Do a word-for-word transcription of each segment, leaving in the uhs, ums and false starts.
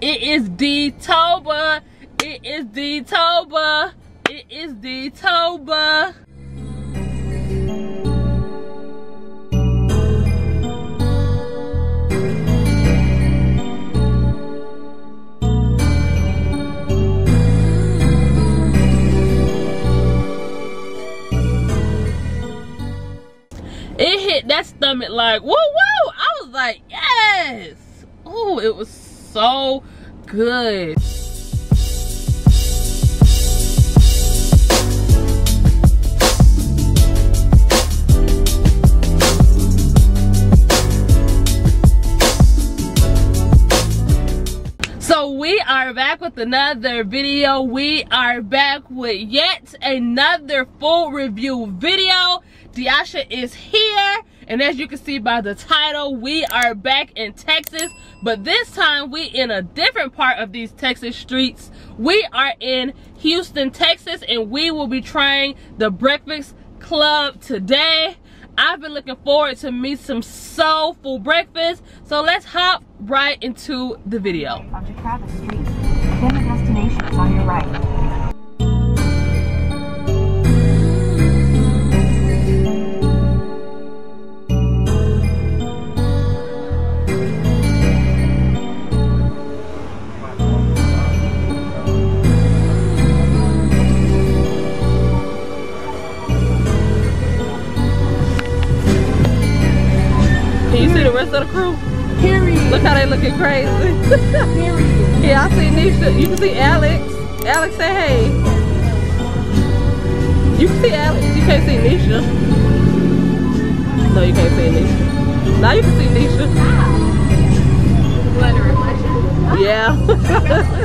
It is DeToba. It is DeToba. It is DeToba. It hit that stomach like woo woo. I was like, yes. Oh, it was so good. So we are back with another video. We are back with yet another full review video. Diasha is here, and as you can see by the title, we are back in Texas, but this time we in a different part of these Texas streets. We are in Houston, Texas, and we will be trying the Breakfast Klub today. I've been looking forward to meet some soulful breakfast, so let's hop right into the video. Onto Travis Street, then the destination is on your right. Of the crew. Period. Look how they looking crazy. Period. Yeah, I see Nisha. You can see Alex. Alex say hey. You can see Alex. You can't see Nisha. No, you can't see Nisha. Now you can see Nisha. Wow. Blood reflection. Yeah.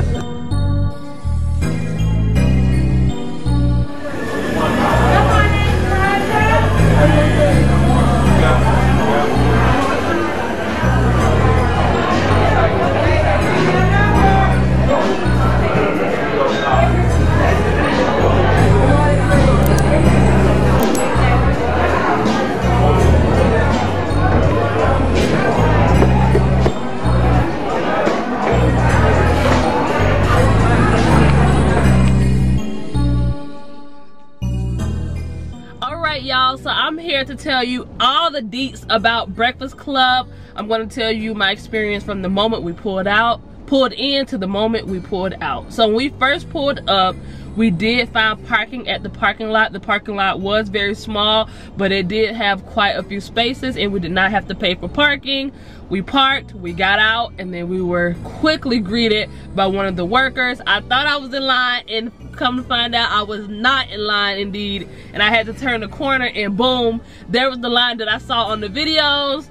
To tell you all the deets about Breakfast Klub. I'm going to tell you my experience from the moment we pulled out pulled in to the moment we pulled out. So when we first pulled up, we did find parking at the parking lot. The parking lot was very small, but it did have quite a few spaces, and we did not have to pay for parking. We parked, we got out, and then we were quickly greeted by one of the workers. I thought I was in line, and come to find out I was not in line indeed, and I had to turn the corner, and boom, there was the line that I saw on the videos.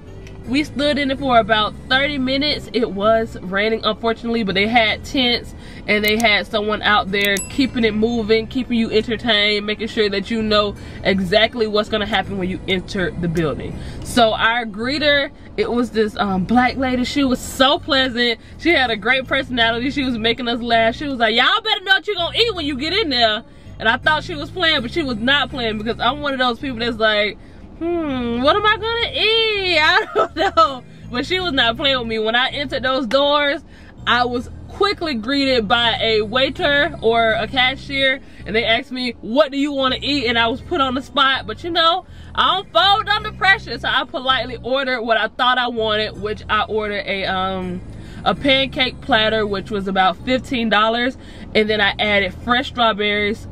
We stood in it for about thirty minutes. It was raining, unfortunately, but they had tents and they had someone out there keeping it moving, keeping you entertained, making sure that you know exactly what's gonna happen when you enter the building. So our greeter, it was this um, black lady. She was so pleasant. She had a great personality. She was making us laugh. She was like, y'all better know what you're gonna eat when you get in there. And I thought she was playing, but she was not playing, because I'm one of those people that's like, hmm, what am I gonna eat? I don't know. But she was not playing with me. When I entered those doors, I was quickly greeted by a waiter or a cashier, and they asked me, what do you want to eat? And I was put on the spot, but you know, I don't fold under pressure, so I politely ordered what I thought I wanted, which I ordered a um a pancake platter, which was about fifteen dollars, and then I added fresh strawberries.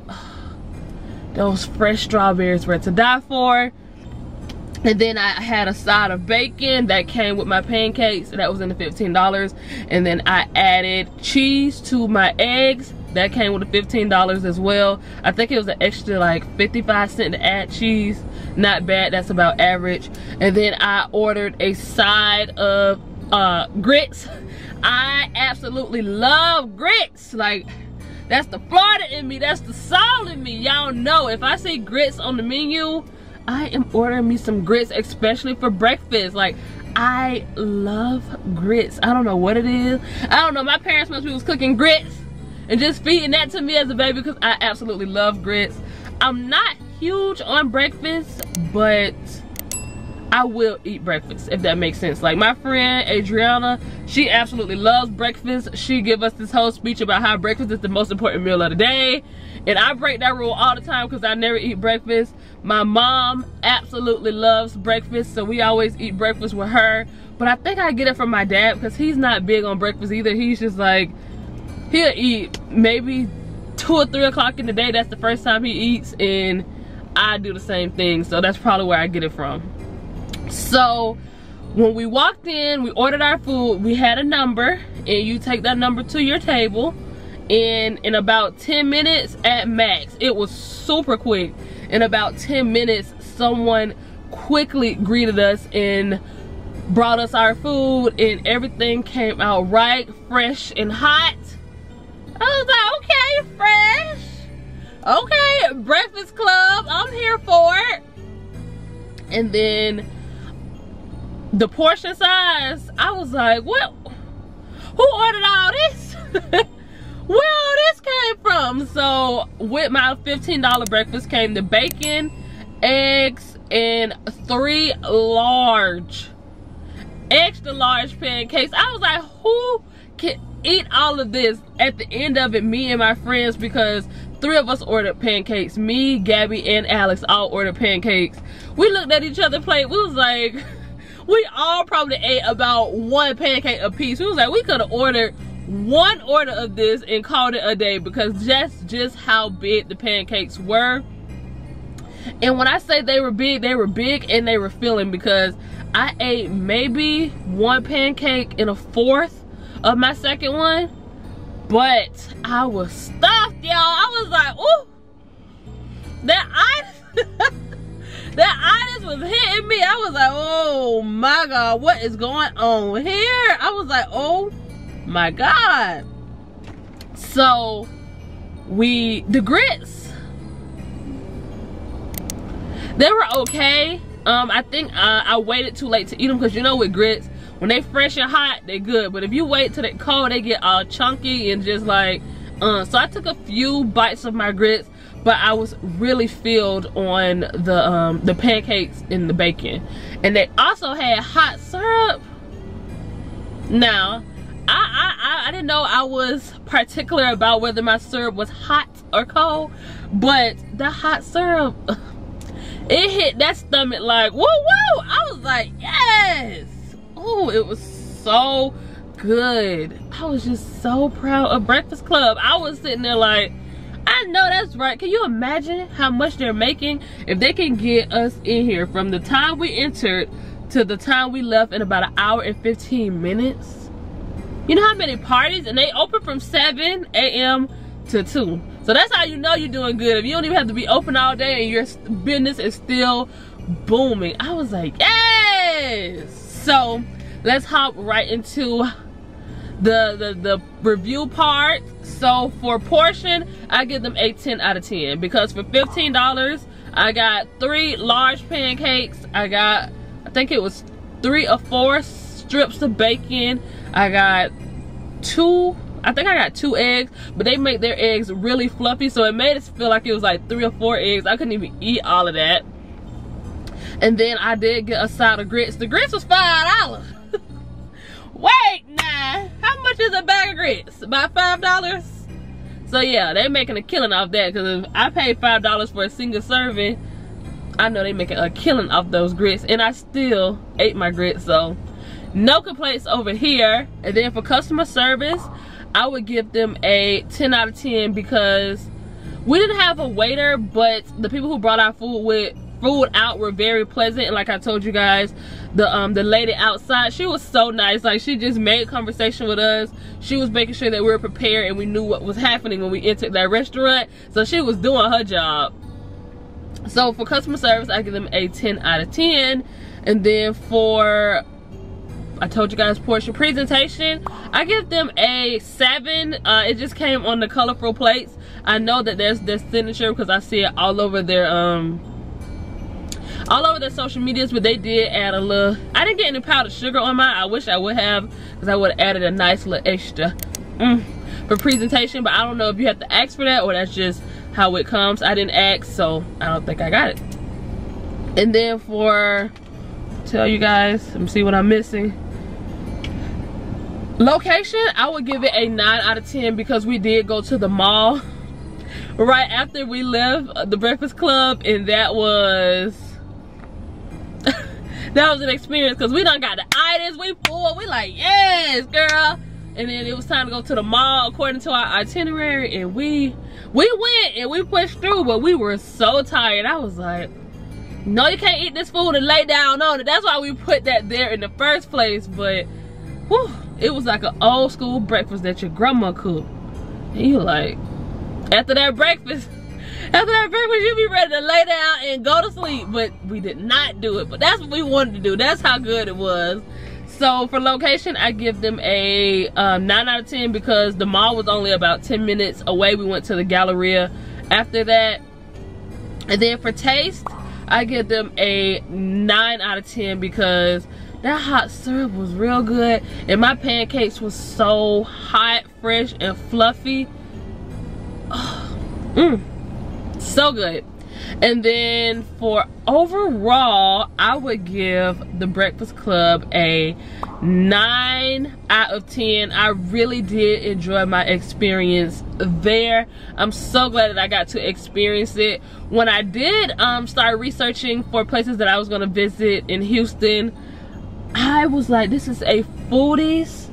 Those fresh strawberries were to die for. And then I had a side of bacon that came with my pancakes. That was in the fifteen dollars. And then I added cheese to my eggs. That came with the fifteen dollars as well. I think it was an extra like fifty-five cents to add cheese. Not bad. That's about average. And then I ordered a side of uh, grits. I absolutely love grits. Like, that's the Florida in me. That's the soul in me. Y'all know if I see grits on the menu, I am ordering me some grits, especially for breakfast. Like, I love grits. I don't know what it is. I don't know. My parents must be was cooking grits and just feeding that to me as a baby, because I absolutely love grits. I'm not huge on breakfast, but I will eat breakfast, if that makes sense. Like my friend Adriana, she absolutely loves breakfast. She give us this whole speech about how breakfast is the most important meal of the day, and I break that rule all the time because I never eat breakfast. My mom absolutely loves breakfast, so we always eat breakfast with her. But I think I get it from my dad because he's not big on breakfast either. He's just like, he'll eat maybe two or three o'clock in the day. That's the first time he eats, and I do the same thing, so that's probably where I get it from. So when we walked in, we ordered our food, we had a number, and you take that number to your table, and in about ten minutes at max, it was super quick, in about ten minutes someone quickly greeted us and brought us our food, and everything came out right, fresh and hot. I was like, okay, fresh, okay, Breakfast Klub, I'm here for it. And then the portion size, I was like, well, who ordered all this? Where all this came from? So with my fifteen dollar breakfast came the bacon, eggs, and three large, extra large pancakes. I was like, who can eat all of this? At the end of it, me and my friends, because three of us ordered pancakes, me, Gabby, and Alex all ordered pancakes. We looked at each other's plate, we was like, we all probably ate about one pancake a piece. We was like, we could have ordered one order of this and called it a day, because that's just how big the pancakes were. And when I say they were big, they were big and they were filling, because I ate maybe one pancake and a fourth of my second one, but I was stuffed, y'all. I was like, ooh, that ice. That itis was hitting me. I was like, oh my God, what is going on here? I was like, oh my God. So we, the grits, they were okay. Um, I think uh, I waited too late to eat them, because you know with grits, when they fresh and hot, they good. But if you wait till they cold, they get all chunky and just like, uh, so I took a few bites of my grits, but I was really filled on the um, the pancakes and the bacon. And they also had hot syrup. Now, I, I, I didn't know I was particular about whether my syrup was hot or cold, but the hot syrup, it hit that stomach like, woo woo! I was like, yes! Oh, it was so good. I was just so proud of Breakfast Klub. I was sitting there like, I know that's right. Can you imagine how much they're making? If they can get us in here from the time we entered to the time we left in about an hour and fifteen minutes. You know how many parties? And they open from seven A M to two. So that's how you know you're doing good. If you don't even have to be open all day and your business is still booming. I was like, yes! So let's hop right into The, the the review part. So for portion, I give them a ten out of ten, because for fifteen dollars I got three large pancakes, I got, I think it was three or four strips of bacon, I got two, I think I got two eggs, but they make their eggs really fluffy, so it made us feel like it was like three or four eggs. I couldn't even eat all of that. And then I did get a side of grits. The grits was five dollars. Wait, nah, how much is a bag of grits? About five dollars? So yeah, they making a killing off that, because if I paid five dollars for a single serving, I know they making a killing off those grits, and I still ate my grits, so no complaints over here. And then for customer service, I would give them a ten out of ten, because we didn't have a waiter, but the people who brought our food with food out were very pleasant. And like I told you guys, the um the lady outside, she was so nice. Like, she just made conversation with us. She was making sure that we were prepared and we knew what was happening when we entered that restaurant, so she was doing her job. So for customer service, I give them a ten out of ten. And then for, I told you guys, portion presentation, I give them a seven. Uh, it just came on the colorful plates. I know that there's their signature, because I see it all over their um all over their social medias, but they did add a little. I didn't get any powdered sugar on mine. I wish I would have, because I would have added a nice little extra mm, for presentation, but I don't know if you have to ask for that or that's just how it comes. I didn't ask, so I don't think I got it. And then for tell you guys. Let me see what I'm missing. Location, I would give it a nine out of ten because we did go to the mall right after we left the Breakfast Klub, and that was that was an experience because we done got the itis, we full, we like, yes, girl. And then it was time to go to the mall according to our itinerary, and we we went and we pushed through, but we were so tired. I was like, no, you can't eat this food and lay down on it. That's why we put that there in the first place. But whew, it was like an old school breakfast that your grandma cooked. And you like, after that breakfast, after that breakfast, you be ready to lay down and go to sleep. But we did not do it. But that's what we wanted to do. That's how good it was. So for location, I give them a uh, nine out of ten because the mall was only about ten minutes away. We went to the Galleria after that. And then for taste, I give them a nine out of ten because that hot syrup was real good. And my pancakes was so hot, fresh, and fluffy. Oh, mm, so good. And then for overall, I would give the Breakfast Klub a nine out of ten. I really did enjoy my experience there. I'm so glad that I got to experience it. When I did um, start researching for places that I was going to visit in Houston, I was like, this is a foodies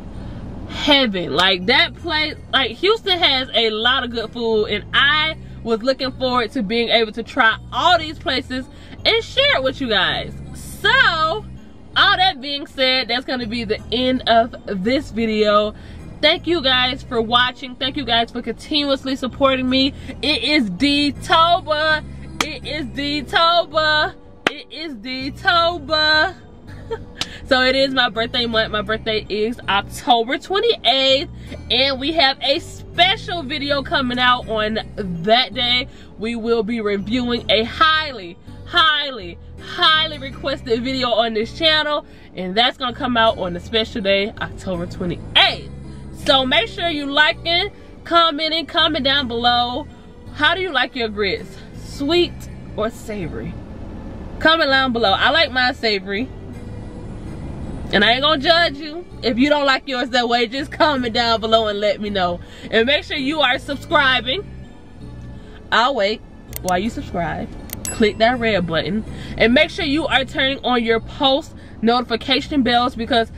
heaven. Like that place, like Houston has a lot of good food, and I was looking forward to being able to try all these places and share it with you guys. So all that being said, that's going to be the end of this video. Thank you guys for watching. Thank you guys for continuously supporting me. It is DeToba. It is DeToba. It is DeToba. So it is my birthday month. My birthday is October twenty-eighth, and we have a special video coming out on that day. We will be reviewing a highly, highly, highly requested video on this channel, and that's gonna come out on the special day, October twenty-eighth. So make sure you liking, commenting, comment down below. How do you like your grits? Sweet or savory? Comment down below. I like mine savory. And I ain't gonna judge you. If you don't like yours that way, just comment down below and let me know. And make sure you are subscribing. I'll wait while you subscribe. Click that red button. And make sure you are turning on your post notification bells because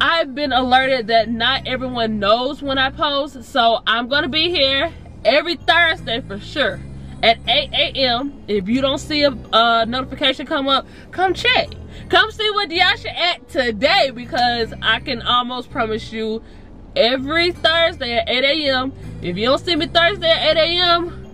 I've been alerted that not everyone knows when I post. So I'm gonna be here every Thursday for sure at eight A M If you don't see a uh, notification come up, come check. Come see what Diasha at today, because I can almost promise you every Thursday at eight A M If you don't see me Thursday at eight A M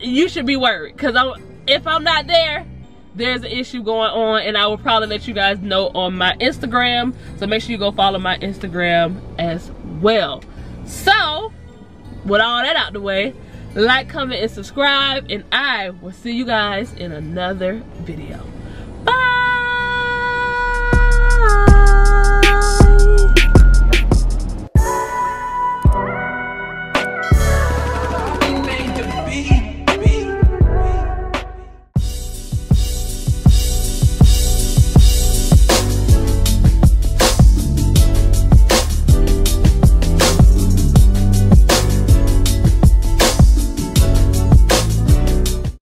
you should be worried, because I'm, if I'm not there, there's an issue going on, and I will probably let you guys know on my Instagram. So make sure you go follow my Instagram as well. So, with all that out the way, like, comment, and subscribe, and I will see you guys in another video. Bye!